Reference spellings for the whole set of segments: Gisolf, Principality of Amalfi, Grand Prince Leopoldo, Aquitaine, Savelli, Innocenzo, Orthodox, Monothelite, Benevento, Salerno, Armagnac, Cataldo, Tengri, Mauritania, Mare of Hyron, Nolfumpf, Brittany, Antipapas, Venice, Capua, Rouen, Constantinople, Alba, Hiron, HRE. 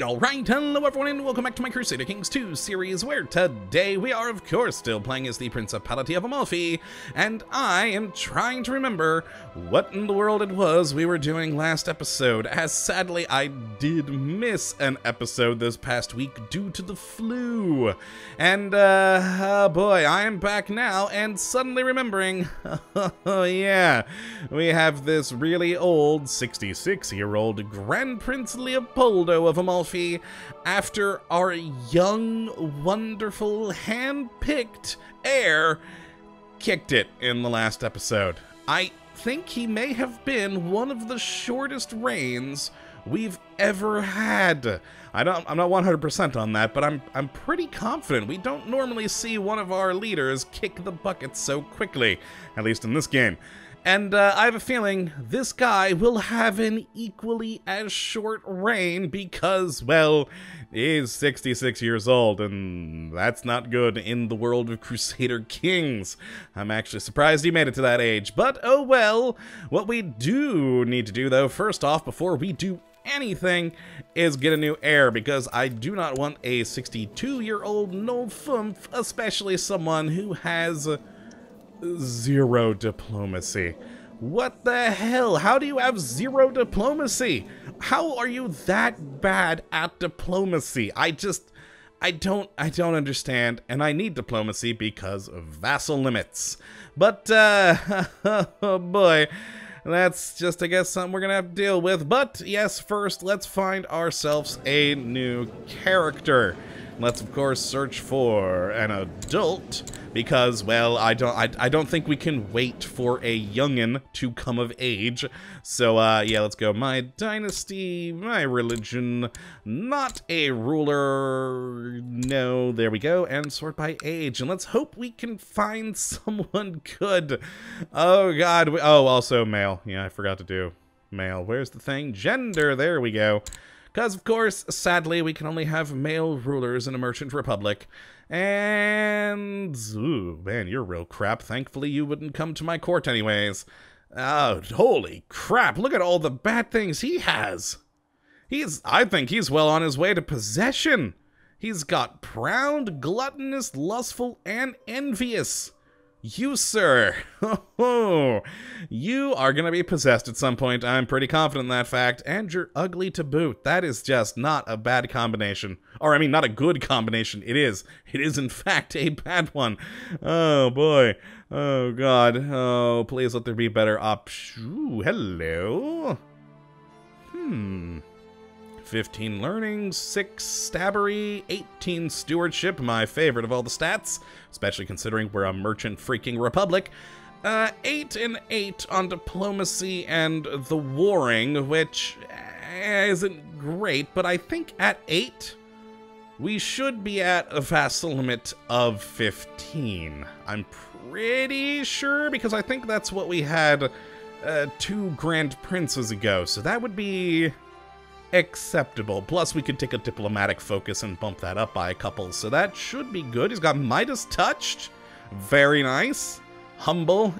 Alright, hello everyone and welcome back to my Crusader Kings 2 series, where today we are of course still playing as the Principality of Amalfi, and I am trying to remember what in the world it was we were doing last episode, as sadly I did miss an episode this past week due to the flu. And oh boy, I am back now and suddenly remembering, oh yeah, we have this really old 66-year-old Grand Prince Leopoldo of Amalfi, after our young, wonderful, hand-picked heir, kicked it in the last episode. I think he may have been one of the shortest reigns we've ever had. I'm not 100% on that, but I'm pretty confident. We don't normally see one of our leaders kick the bucket so quickly, at least in this game. And I have a feeling this guy will have an equally as short reign because, well, he's 66 years old, and that's not good in the world of Crusader Kings. I'm actually surprised he made it to that age, but oh well. What we do need to do, though, first off, before we do anything, is get a new heir, because I do not want a 62-year-old Nolfumpf, especially someone who has zero diplomacy. What the hell? How do you have zero diplomacy? How are you that bad at diplomacy? I don't understand, and I need diplomacy because of vassal limits. But oh boy, that's just, I guess, something we're gonna have to deal with. But yes, first let's find ourselves a new character. Let's, of course, search for an adult, because, well, I don't think we can wait for a youngin' to come of age. So, yeah, let's go. My dynasty, my religion, not a ruler. No, there we go. And sort by age. And let's hope we can find someone good. Oh, God. Oh, also male. Yeah, I forgot to do male. Where's the thing? Gender. There we go. Because, of course, sadly, we can only have male rulers in a merchant republic. And ooh, man, you're real crap. Thankfully, you wouldn't come to my court anyways. Oh, holy crap. Look at all the bad things he has. I think he's well on his way to possession. He's got proud, gluttonous, lustful, and envious. You, sir, you are going to be possessed at some point. I'm pretty confident in that fact. And you're ugly to boot. That is just not a bad combination. Or, I mean, not a good combination. It is. It is, in fact, a bad one. Oh, boy. Oh, God. Oh, please let there be better options. Hello. 15 learning, 6 stabbery, 18 stewardship, my favorite of all the stats, especially considering we're a merchant freaking republic, 8 and 8 on diplomacy and the warring, which isn't great, but I think at 8, we should be at a vassal limit of 15. I'm pretty sure, because I think that's what we had 2 grand princes ago, so that would be acceptable. Plus, we could take a diplomatic focus and bump that up by a couple, so that should be good. He's got Midas touched. Very nice. Humble,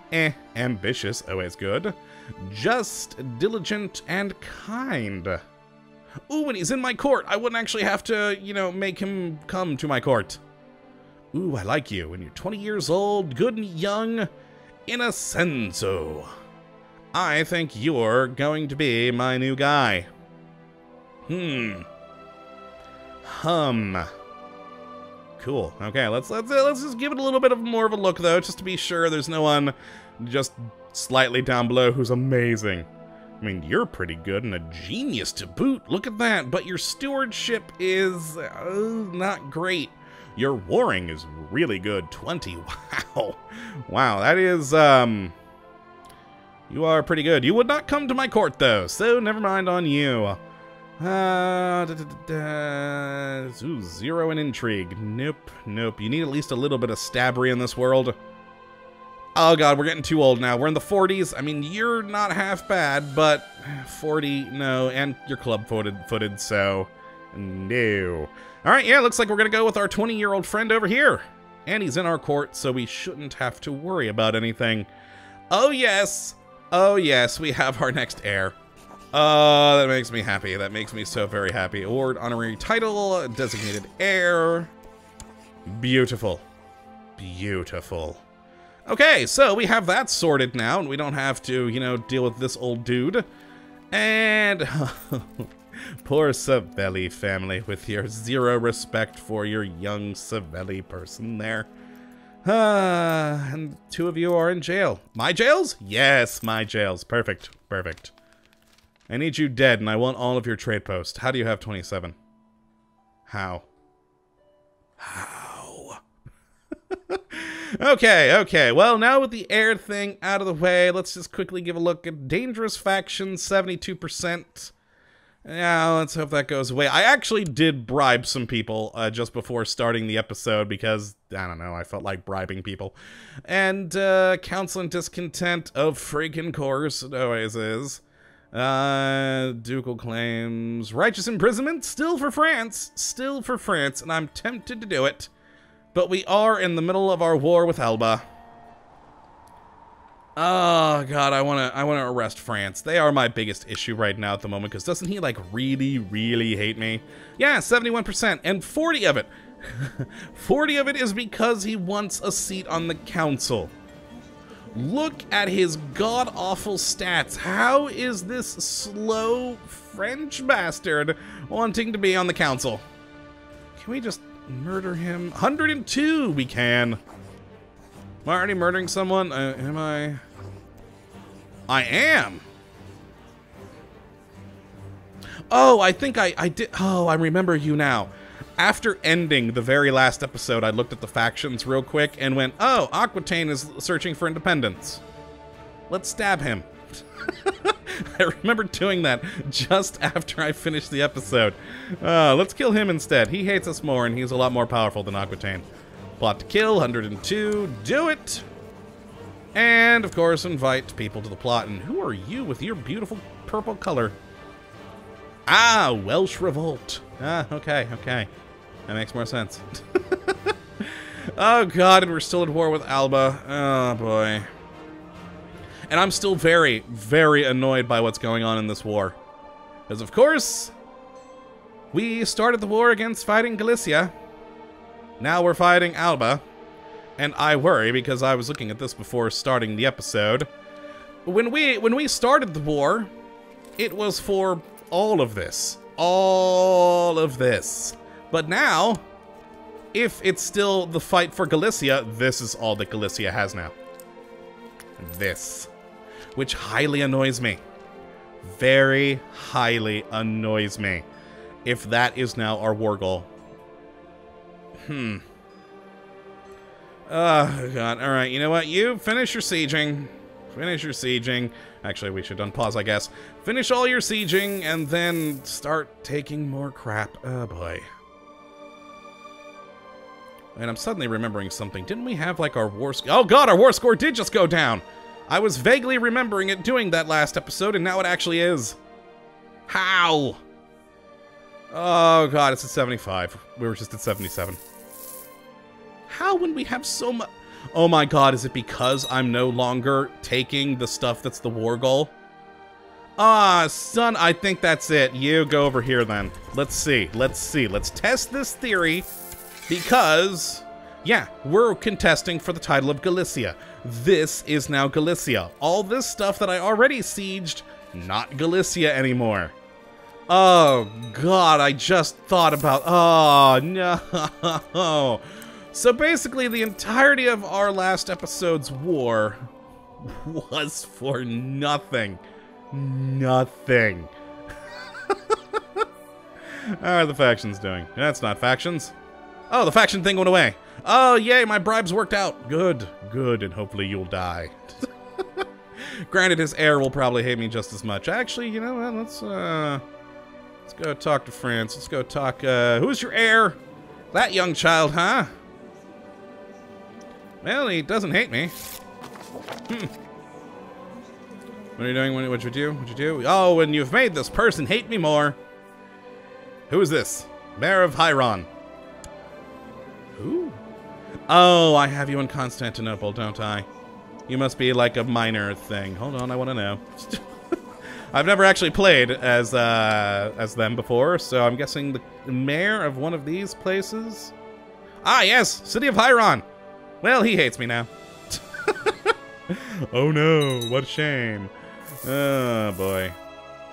ambitious, always good. Just, diligent, and kind. Ooh, and he's in my court. I wouldn't actually have to, you know, make him come to my court. Ooh, I like you. And you're 20 years old, good and young. Innocenzo. I think you're going to be my new guy. Cool. Okay, let's just give it a little bit of more of a look, though, just to be sure there's no one just slightly down below who's amazing. I mean, you're pretty good and a genius to boot. Look at that. But your stewardship is not great. Your warring is really good. 20. Wow. Wow, that is you are pretty good. You would not come to my court, though, so never mind on you. Ooh, 0 in intrigue. Nope, nope. You need at least a little bit of stabbery in this world. Oh god, we're getting too old now. We're in the 40s. I mean, you're not half bad, but 40, no. And you're club-footed, so no. Alright, yeah, looks like we're gonna go with our 20-year-old friend over here. And he's in our court, so we shouldn't have to worry about anything. Oh yes. Oh yes, we have our next heir. That makes me happy. That makes me so very happy. Award, honorary title, designated heir. Beautiful. Beautiful. Okay, so we have that sorted now, and we don't have to, you know, deal with this old dude. And poor Savelli family with your zero respect for your young Savelli person there. And two of you are in jail. My jails? Yes, my jails. Perfect. Perfect. I need you dead, and I want all of your trade posts. How do you have 27? How? How? Okay, okay. Well, now with the air thing out of the way, let's just quickly give a look at dangerous factions, 72%. Yeah, let's hope that goes away. I actually did bribe some people just before starting the episode because, I don't know, I felt like bribing people. And counsel and discontent of freaking course, it always is. Ducal claims. Righteous imprisonment, still for France. Still for France, and I'm tempted to do it. But we are in the middle of our war with Alba. Oh god, I wanna arrest France. They are my biggest issue right now at the moment, because doesn't he like really hate me? Yeah, 71%, and 40 of it. 40 of it is because he wants a seat on the council. Look at his god-awful stats. How is this slow French bastard wanting to be on the council? Can we just murder him? 102 we can. Am I already murdering someone? Am I? I am. Oh, I think I did. Oh, I remember you now. After ending the very last episode, I looked at the factions real quick and went, oh, Aquitaine is searching for independence. Let's stab him. I remember doing that just after I finished the episode. Let's kill him instead. He hates us more, and he's a lot more powerful than Aquitaine. Plot to kill, 102. Do it! And, of course, invite people to the plot. And who are you with your beautiful purple color? Ah, Welsh Revolt. Ah, okay, okay. That makes more sense. Oh god, and we're still at war with Alba. Oh boy. And I'm still very annoyed by what's going on in this war. Because of course, we started the war against fighting Galicia. Now we're fighting Alba. And I worry because I was looking at this before starting the episode. When we started the war, it was for all of this. All of this. But now, if it's still the fight for Galicia, this is all that Galicia has now. This. Which highly annoys me. Very highly annoys me. If that is now our war goal. Oh, god. Alright, you know what? You finish your sieging. Finish your sieging. Actually, we should unpause, I guess. Finish all your sieging and then start taking more crap. Oh, boy. And I'm suddenly remembering something. Didn't we have, like, our war score? Oh, god, our war score did just go down! I was vaguely remembering it doing that last episode, and now it actually is. How? Oh, god, it's at 75. We were just at 77. How when we have so much... Oh my god, is it because I'm no longer taking the stuff that's the war goal? Ah, son, I think that's it. You go over here then. Let's see. Let's see. Let's test this theory because, yeah, we're contesting for the title of Galicia. This is now Galicia. All this stuff that I already sieged, not Galicia anymore. Oh god, I just thought about... Oh, no... So basically, the entirety of our last episode's war was for nothing. Nothing. How are the factions doing? That's not factions. Oh, the faction thing went away. Oh, yay, my bribes worked out. Good, good, and hopefully you'll die. Granted, his heir will probably hate me just as much. Actually, you know what, let's go talk to France. Let's go talk, who's your heir? That young child, huh? Well, he doesn't hate me. What are you doing? What'd you do? What'd you do? Oh, and you've made this person hate me more. Who is this? Mare of Hyron. Who? Oh, I have you in Constantinople, don't I? You must be like a minor thing. Hold on, I want to know. I've never actually played as them before, so I'm guessing the mayor of one of these places? Ah, yes! City of Hiron! Well, he hates me now. Oh no, what a shame. Oh boy.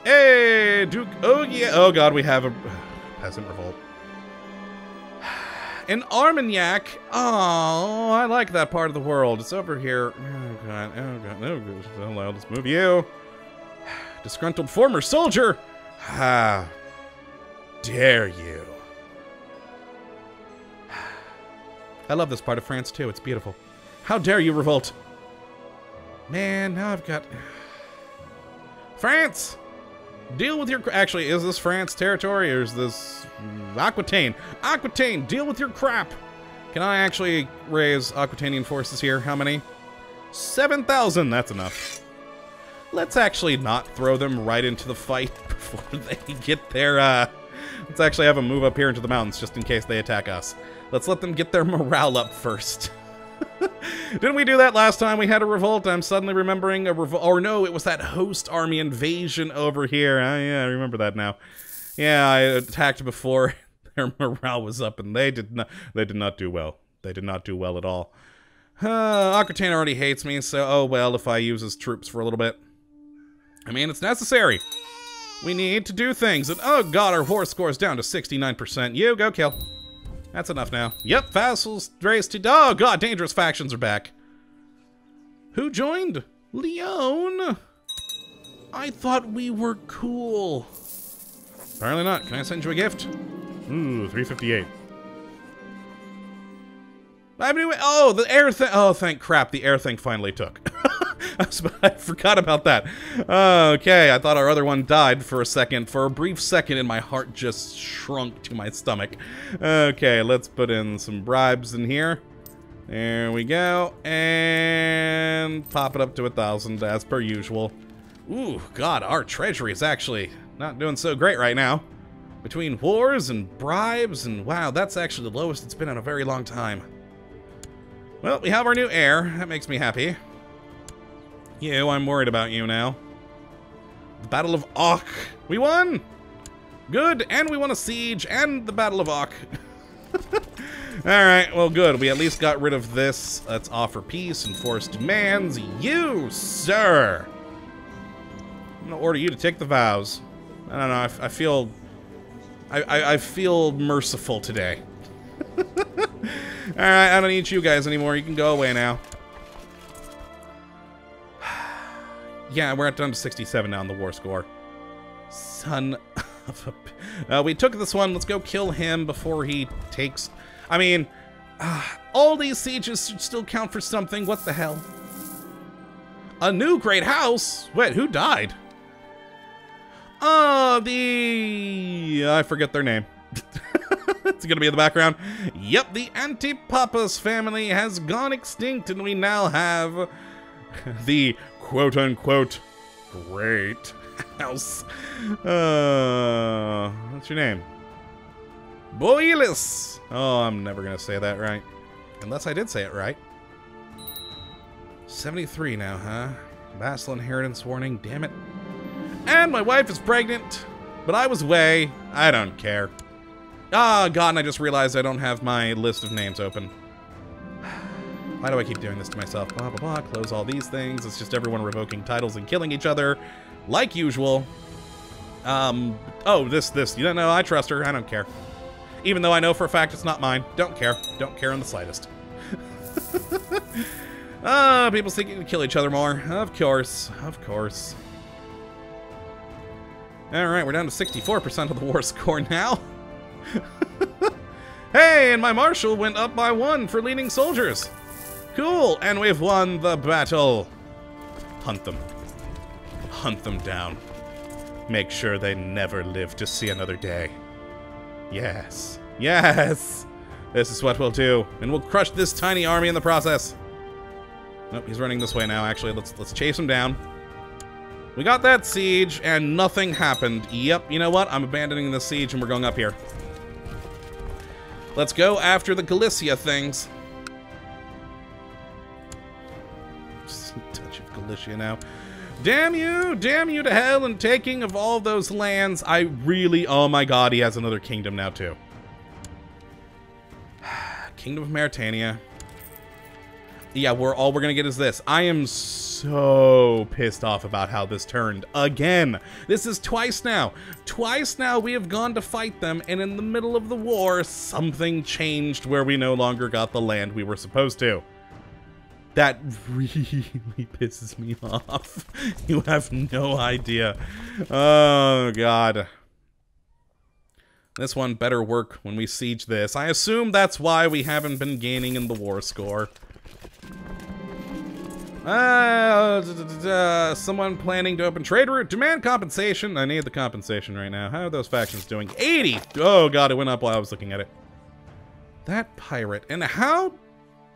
Hey, Duke, oh yeah, oh god, we have a peasant revolt. An Armagnac, oh, I like that part of the world, it's over here. Oh god, oh god, oh god, hello, I'll just move you. Disgruntled former soldier, how dare you. I love this part of France too, it's beautiful. How dare you revolt. Man, now I've got... France! Deal with your... Actually, is this France territory or is this... Aquitaine? Aquitaine, deal with your crap! Can I actually raise Aquitanian forces here? How many? 7,000! That's enough. Let's actually not throw them right into the fight before they get their, Let's actually have them move up here into the mountains just in case they attack us. Let's let them get their morale up first. Didn't we do that last time we had a revolt? I'm suddenly remembering a revolt. Or no, it was that host army invasion over here. Oh, yeah, I remember that now. Yeah, I attacked before their morale was up, and they did not do well. They did not do well at all. Aquitaine already hates me, so oh well if I use his troops for a little bit. I mean, it's necessary. We need to do things. And oh god, our horse score's down to 69%. You go kill. That's enough now. Yep, vassals raised to... Oh, God, dangerous factions are back. Who joined? Leon? I thought we were cool. Apparently not. Can I send you a gift? Ooh, 358. I mean, oh, the air thing... Oh, thank crap, the air thing finally took. I forgot about that. Okay, I thought our other one died for a second. For a brief second, and my heart just shrunk to my stomach. Okay, let's put in some bribes in here. There we go. And pop it up to 1,000 as per usual. Ooh, God, our treasury is actually not doing so great right now. Between wars and bribes and wow, that's actually the lowest it's been in a very long time. Well, we have our new heir. That makes me happy. You, I'm worried about you now. The Battle of Auch. We won! Good, and we won a siege, and the Battle of Auch. Alright, well good, we at least got rid of this. Let's offer peace, enforce demands. You, sir! I'm gonna order you to take the vows. I don't know, I feel... I feel merciful today. Alright, I don't need you guys anymore, you can go away now. Yeah, we're down to 67 now on the war score. Son of a... we took this one. Let's go kill him before he takes... I mean, all these sieges should still count for something. What the hell? A new great house? Wait, who died? Oh, the... I forget their name. It's going to be in the background. Yep, the Antipapas family has gone extinct, and we now have the... quote-unquote great house. What's your name? Boilus! Oh, I'm never gonna say that right. Unless I did say it right. 73 now, huh? Vassal inheritance warning, damn it. And my wife is pregnant, but I was away. I don't care. Ah, God, and I just realized I don't have my list of names open. Why do I keep doing this to myself? Blah, blah, blah, close all these things. It's just everyone revoking titles and killing each other, like usual. Oh, this. You don't know, I trust her. I don't care. Even though I know for a fact it's not mine. Don't care. Don't care in the slightest. People seeking to kill each other more. Of course. Of course. Alright, we're down to 64% of the war score now. Hey, and my marshal went up by 1 for leading soldiers. Cool, and we've won the battle. Hunt them. Hunt them down. Make sure they never live to see another day. Yes. Yes! This is what we'll do, and we'll crush this tiny army in the process. Nope, he's running this way now, actually. Let's chase him down. We got that siege, and nothing happened. Yep, you know what? I'm abandoning the siege, and we're going up here. Let's go after the Galicia things. Touch of Galicia now. Damn you to hell and taking of all those lands. I really, oh my god, he has another kingdom now too. Kingdom of Mauritania. Yeah, all we're gonna get is this. I am so pissed off about how this turned again. This is twice now. Twice now we have gone to fight them, and in the middle of the war, something changed where we no longer got the land we were supposed to. That really pisses me off. You have no idea. Oh, God. This one better work when we siege this. I assume that's why we haven't been gaining in the war score. Someone planning to open trade route. Demand compensation. I need the compensation right now. How are those factions doing? 80! Oh god, it went up while I was looking at it. That pirate. And how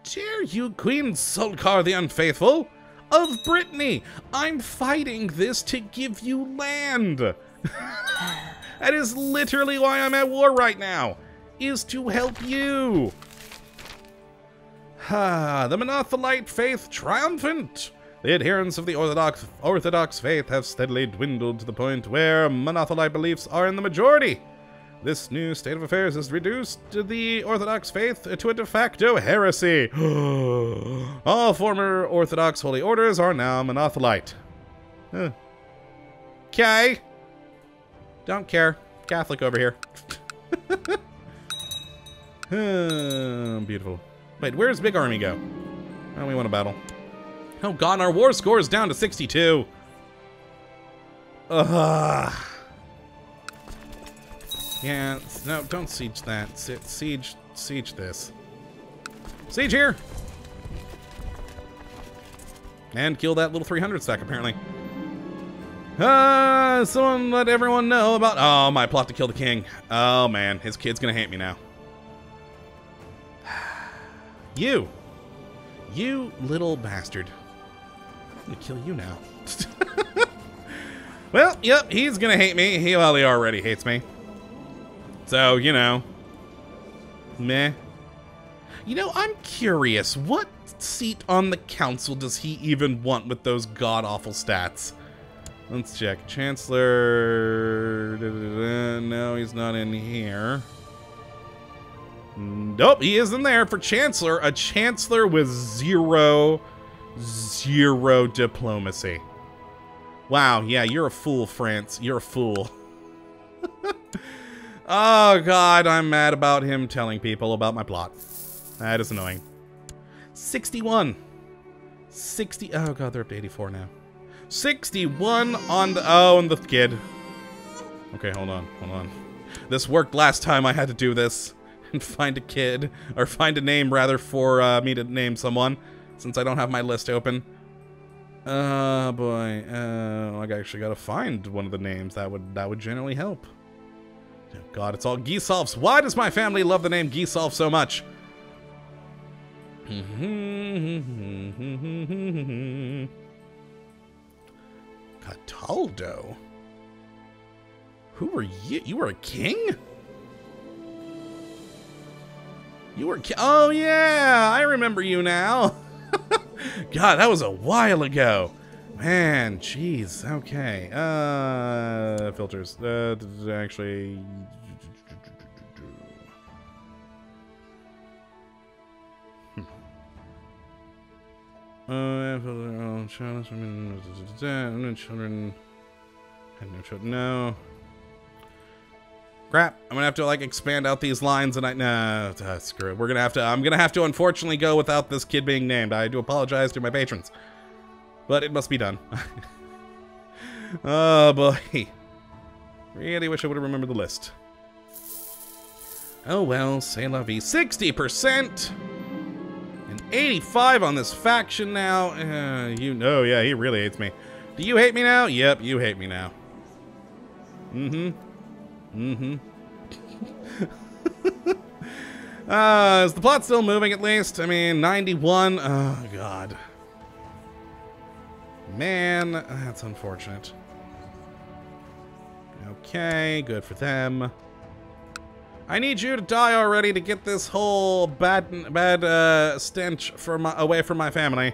dare you, Queen Sulkar the Unfaithful of Brittany! I'm fighting this to give you land! That is literally why I'm at war right now! Is to help you! Ah, the Monothelite faith triumphant! The adherents of the Orthodox faith have steadily dwindled to the point where Monothelite beliefs are in the majority. This new state of affairs has reduced the Orthodox faith to a de facto heresy. All former Orthodox holy orders are now Monothelite. Huh. Okay. Don't care. Catholic over here. Beautiful. Wait, where's Big Army go? Oh, we want a battle. Oh god, our war score is down to 62. Ugh. Yeah, no, don't siege that. Siege this. Siege here! And kill that little 300 stack, apparently. Someone let everyone know about... Oh, my plot to kill the king. Oh, man, his kid's gonna hate me now. You! You little bastard. I'm gonna kill you now. Well, yep, he's gonna hate me. He already hates me. So, you know. Meh. You know, I'm curious. What seat on the council does he even want with those god-awful stats? Let's check. Chancellor... No, he's not in here. Nope, he is in there for Chancellor. A Chancellor with zero diplomacy. Wow, yeah, you're a fool, France. You're a fool. Oh, God, I'm mad about him telling people about my plot. That is annoying. 61. 60. Oh, God, they're up to 84 now. 61 on the... Oh, and the kid. Okay, hold on, hold on. This worked last time I had to do this. And find a kid, or find a name rather for me to name someone, since I don't have my list open. Oh boy, I actually gotta find one of the names. That would generally help. Oh, God, it's all Gisolf's. Why does my family love the name Gisolf so much? Cataldo. Who were you? You were a king? You were... Oh, yeah! I remember you now! God, that was a while ago! Man, jeez. Okay. Filters. Actually... No. Crap, I'm gonna have to like expand out these lines and screw it. We're gonna have to, I'm gonna have to unfortunately go without this kid being named. I do apologize to my patrons, but it must be done. Oh boy. Really wish I would have remembered the list. Oh well, c'est la vie. 60% and 85 on this faction now. You know, yeah, he really hates me. Do you hate me now? Yep, you hate me now. Mm-hmm. Is the plot still moving at least? I mean, 91. Oh, God. Man, that's unfortunate. Okay, good for them. I need you to die already to get this whole bad stench away from my family.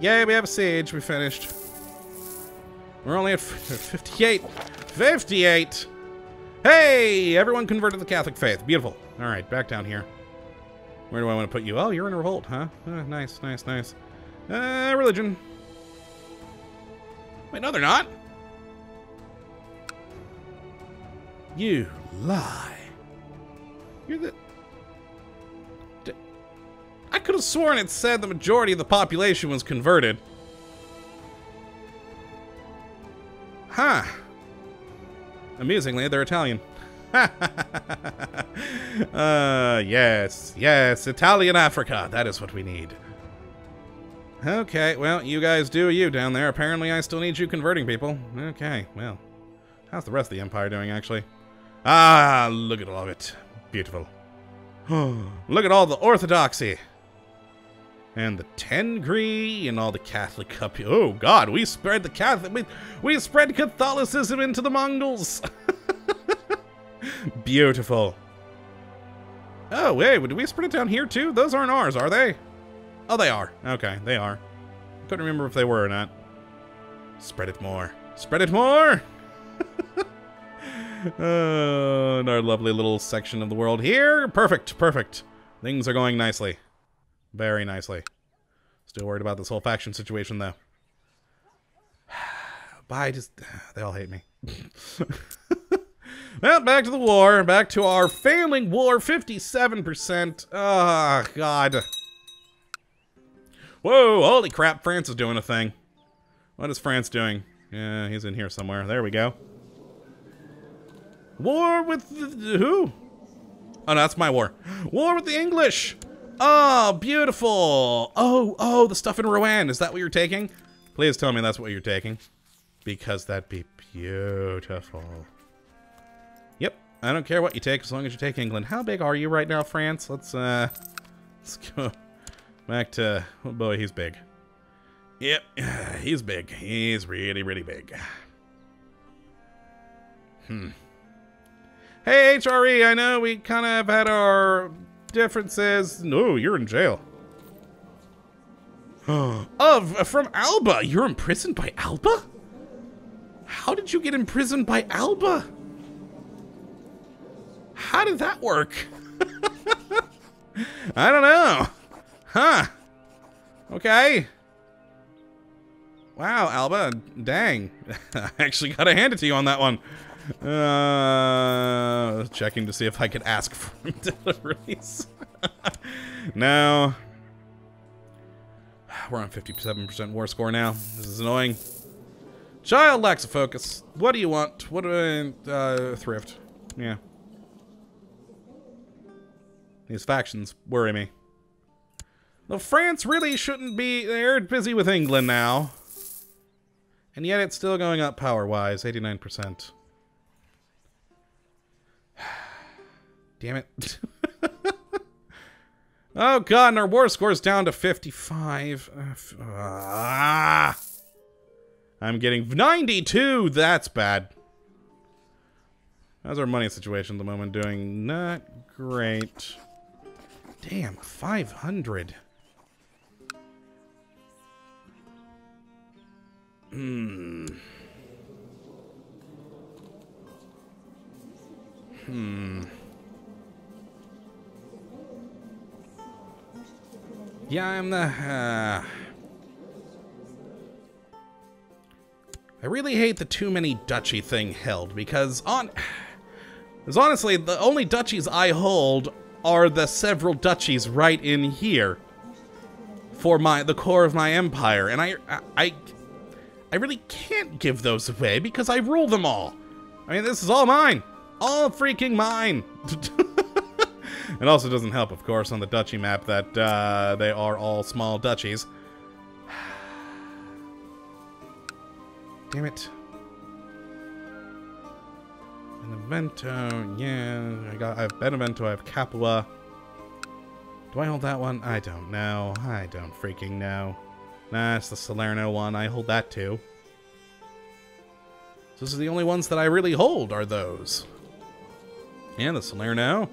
Yay, we have a siege. We finished. We're only at 58. 58! Hey! Everyone converted to the Catholic faith. Beautiful. Alright, back down here. Where do I want to put you? Oh, you're in revolt, huh? Nice, nice, nice. Religion. Wait, no, they're not. You lie. You're the... I could have sworn it said the majority of the population was converted. Huh. Amusingly, they're Italian. Yes, yes, Italian Africa. That is what we need. Okay, well, you guys do you down there. Apparently, I still need you converting people. Okay, well. How's the rest of the empire doing, actually? Ah, look at all of it. Beautiful. Look at all the orthodoxy. And the Tengri and all the Catholic cup. Oh, God, we spread the Catholic... We spread Catholicism into the Mongols. Beautiful. Oh, wait, did we spread it down here, too? Those aren't ours, are they? Oh, they are. Okay, they are. I couldn't remember if they were or not. Spread it more. Spread it more! And our lovely little section of the world here. Perfect, perfect. Things are going nicely. Very nicely. Still worried about this whole faction situation, though. Bye, just... They all hate me. Well, back to the war. Back to our failing war. 57%. Oh, God. Whoa, holy crap. France is doing a thing. What is France doing? Yeah, he's in here somewhere. There we go. War with the, who? Oh, no, that's my war. War with the English. Oh, beautiful. Oh, the stuff in Rouen. Is that what you're taking? Please tell me that's what you're taking. Because that'd be beautiful. Yep, I don't care what you take as long as you take England. How big are you right now, France? Let's go back to... Oh, boy, he's big. Yep, he's big. He's really, really big. Hey, HRE, I know we kind of had our differences. No, you're in jail. From Alba. You're imprisoned by Alba? How did you get imprisoned by Alba? How did that work? I don't know. Huh. Okay. Wow, Alba. Dang. I actually got to hand it to you on that one. Checking to see if I could ask for deliveries. No. We're on 57% war score now. This is annoying. Child lacks a focus. What do you want? What do I... thrift. Yeah. These factions worry me. Though France really shouldn't be... They're busy with England now. And yet it's still going up power-wise. 89%. Damn it. Oh, God, and our war score's down to 55. I'm getting 92. That's bad. How's our money situation at the moment? Doing not great. Damn, 500. Yeah, I'm the... I really hate the too many duchy thing held, because on... Because honestly, the only duchies I hold are the several duchies right in here for the core of my empire, and I really can't give those away because I rule them all. I mean, this is all mine. All freaking mine. It also doesn't help, of course, on the duchy map that they are all small duchies. Damn it. Benevento, yeah, I have Benevento, I have Capua. Do I hold that one? I don't know. I don't freaking know. Nah, it's the Salerno one. I hold that too. So those are the only ones that I really hold, are those. Yeah, the Salerno.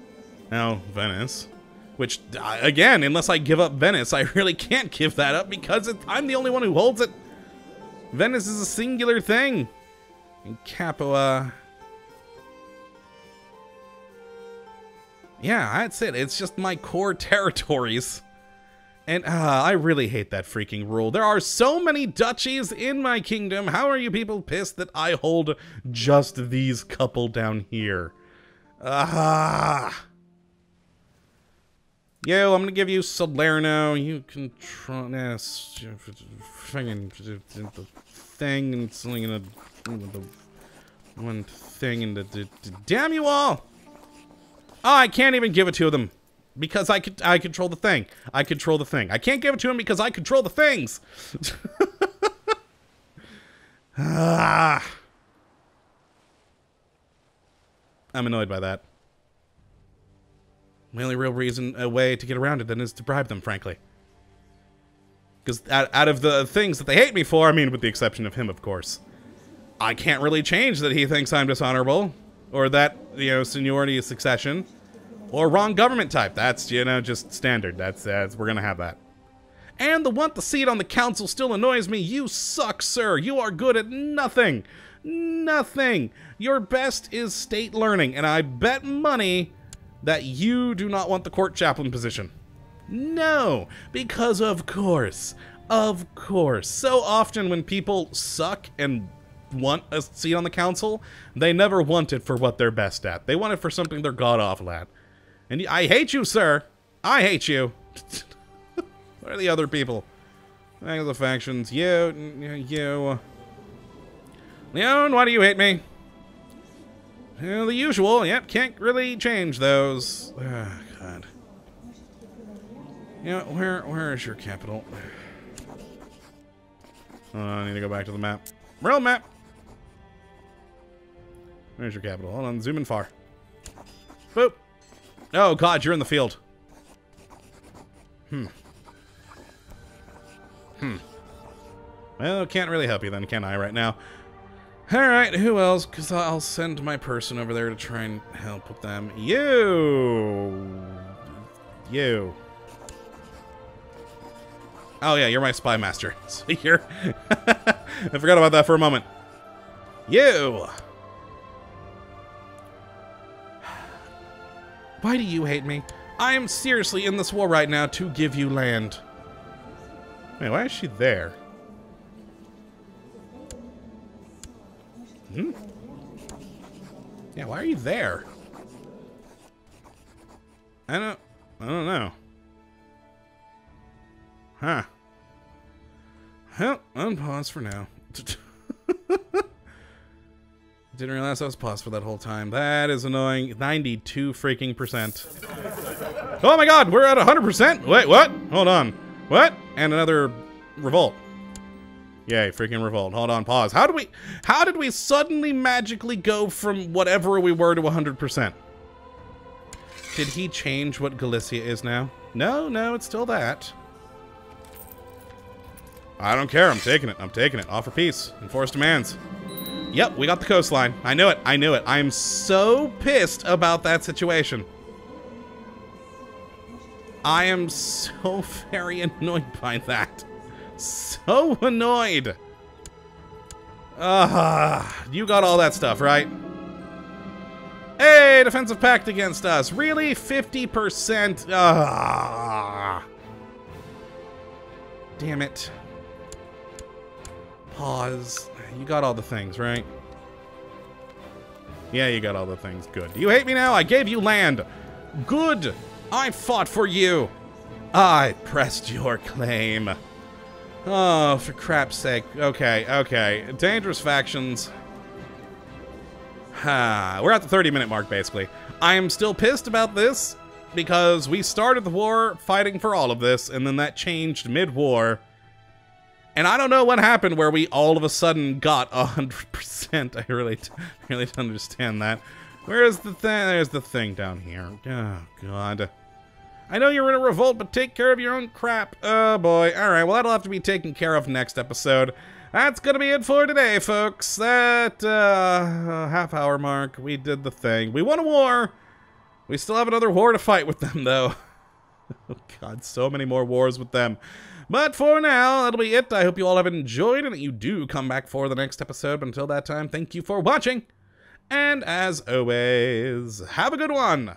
Now, Venice. Which, again, unless I give up Venice, I really can't give that up because I'm the only one who holds it. Venice is a singular thing. And Capua... yeah, that's it. It's just my core territories. And I really hate that freaking rule. There are so many duchies in my kingdom. How are you people pissed that I hold just these couple down here? Yo, I'm gonna give you Salerno. You control this thing and something in the one thing and the damn you all. Oh, I can't even give it to them because I control the thing. I control the thing. I can't give it to him because I control the things. I'm annoyed by that. The only real reason, a way to get around it then is to bribe them, frankly. Because out of the things that they hate me for, I mean, with the exception of him, of course, I can't really change that he thinks I'm dishonorable. Or that, you know, seniority is succession. Or wrong government type. That's, you know, just standard. That's we're gonna have that. And the want the seat on the council still annoys me. You suck, sir. You are good at nothing. Nothing. Your best is state learning. And I bet money that you do not want the court chaplain position. No. Because of course. Of course. So often when people suck and want a seat on the council, they never want it for what they're best at. They want it for something they're god-awful at. And I hate you, sir. I hate you. What are the other people? Thanks for the factions. You. Leon, why do you hate me? Well, the usual. Yep, can't really change those. Oh, God. Yeah, where is your capital? Oh, I need to go back to the map. Real map. Where's your capital? Hold on, zoom in far. Boop. Oh god, you're in the field. Well, can't really help you then, can I, right now? Alright, who else? Because I'll send my person over there to try and help with them. You. Oh yeah, you're my spy master. So you're... I forgot about that for a moment. You! Why do you hate me? I am seriously in this war right now to give you land. Wait, why is she there? Hmm? Yeah, why are you there? I don't know. Huh. Well, unpause for now. Didn't realize I was paused for that whole time. That is annoying. 92% freaking. Oh my god, we're at 100%? Wait, what? Hold on. What? And another revolt. Yay, freaking revolt. Hold on, pause. How did we suddenly magically go from whatever we were to 100%? Did he change what Galicia is now? No, it's still that. I don't care. I'm taking it. Offer peace. Enforce demands. Yep, we got the coastline. I knew it. I'm so pissed about that situation. I am so very annoyed by that. So annoyed. You got all that stuff, right? Hey, defensive pact against us. Really? 50%? Damn it. Pause. You got all the things, right? Yeah, you got all the things. Good. Do you hate me now? I gave you land. Good. I fought for you. I pressed your claim. Oh, for crap's sake. Okay. Dangerous factions. We're at the 30-minute mark, basically. I am still pissed about this because we started the war fighting for all of this, and then that changed mid-war. And I don't know what happened where we all of a sudden got 100%. I really don't understand that. Where is the thing? There's the thing down here. Oh, God. I know you're in a revolt, but take care of your own crap. Oh, boy. All right, well, that'll have to be taken care of next episode. That's going to be it for today, folks. That half-hour mark, we did the thing. We won a war. We still have another war to fight with them, though. Oh god, so many more wars with them. But for now, that'll be it. I hope you all have enjoyed and that you do come back for the next episode. But until that time, thank you for watching. And as always, have a good one.